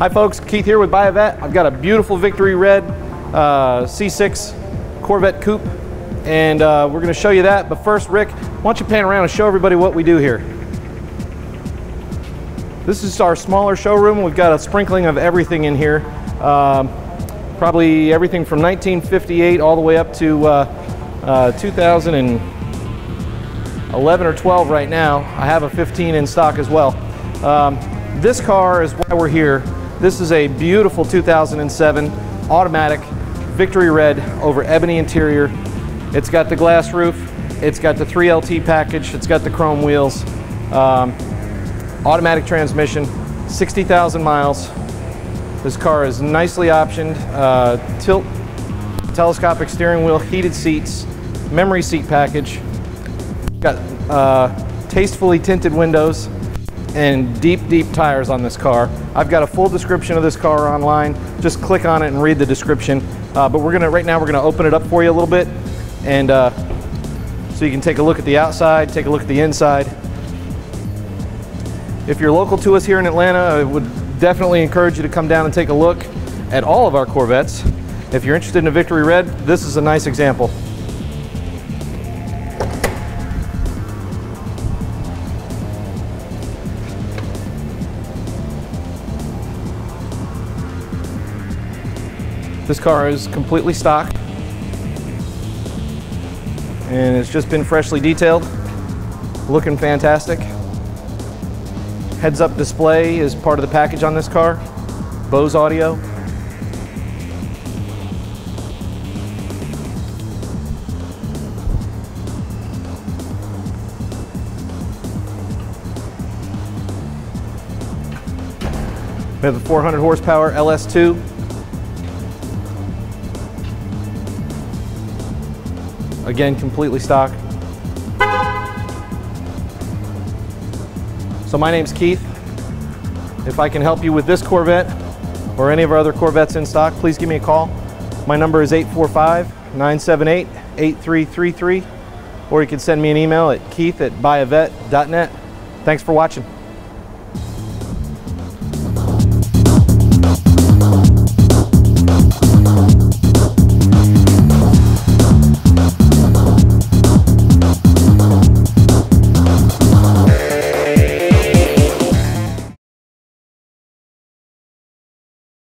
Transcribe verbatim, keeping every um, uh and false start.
Hi folks, Keith here with Buy A Vet. I've got a beautiful Victory Red uh, C six Corvette Coupe, and uh, we're gonna show you that. But first, Rick, why don't you pan around and show everybody what we do here. This is our smaller showroom. We've got a sprinkling of everything in here. Um, probably everything from nineteen fifty-eight all the way up to uh, uh, two thousand eleven or twelve right now. I have a fifteen in stock as well. Um, this car is why we're here. This is a beautiful two thousand seven automatic Victory Red over ebony interior. It's got the glass roof, it's got the three L T package, it's got the chrome wheels, um, automatic transmission, sixty thousand miles. This car is nicely optioned, uh, tilt, telescopic steering wheel, heated seats, memory seat package, got uh, tastefully tinted windows, and deep, deep tires on this car. I've got a full description of this car online. Just click on it and read the description. Uh, but we're gonna, right now, we're gonna open it up for you a little bit, and uh, so you can take a look at the outside, take a look at the inside. If you're local to us here in Atlanta, I would definitely encourage you to come down and take a look at all of our Corvettes. If you're interested in a Victory Red, this is a nice example. This car is completely stock, and it's just been freshly detailed, looking fantastic. Heads-up display is part of the package on this car, Bose audio. We have a four hundred horsepower L S two. Again, completely stock. So my name's Keith. If I can help you with this Corvette or any of our other Corvettes in stock, please give me a call. My number is eight four five, nine seven eight, eight three three three, or you can send me an email at keith at buy a vet dot net. Thanks for watching.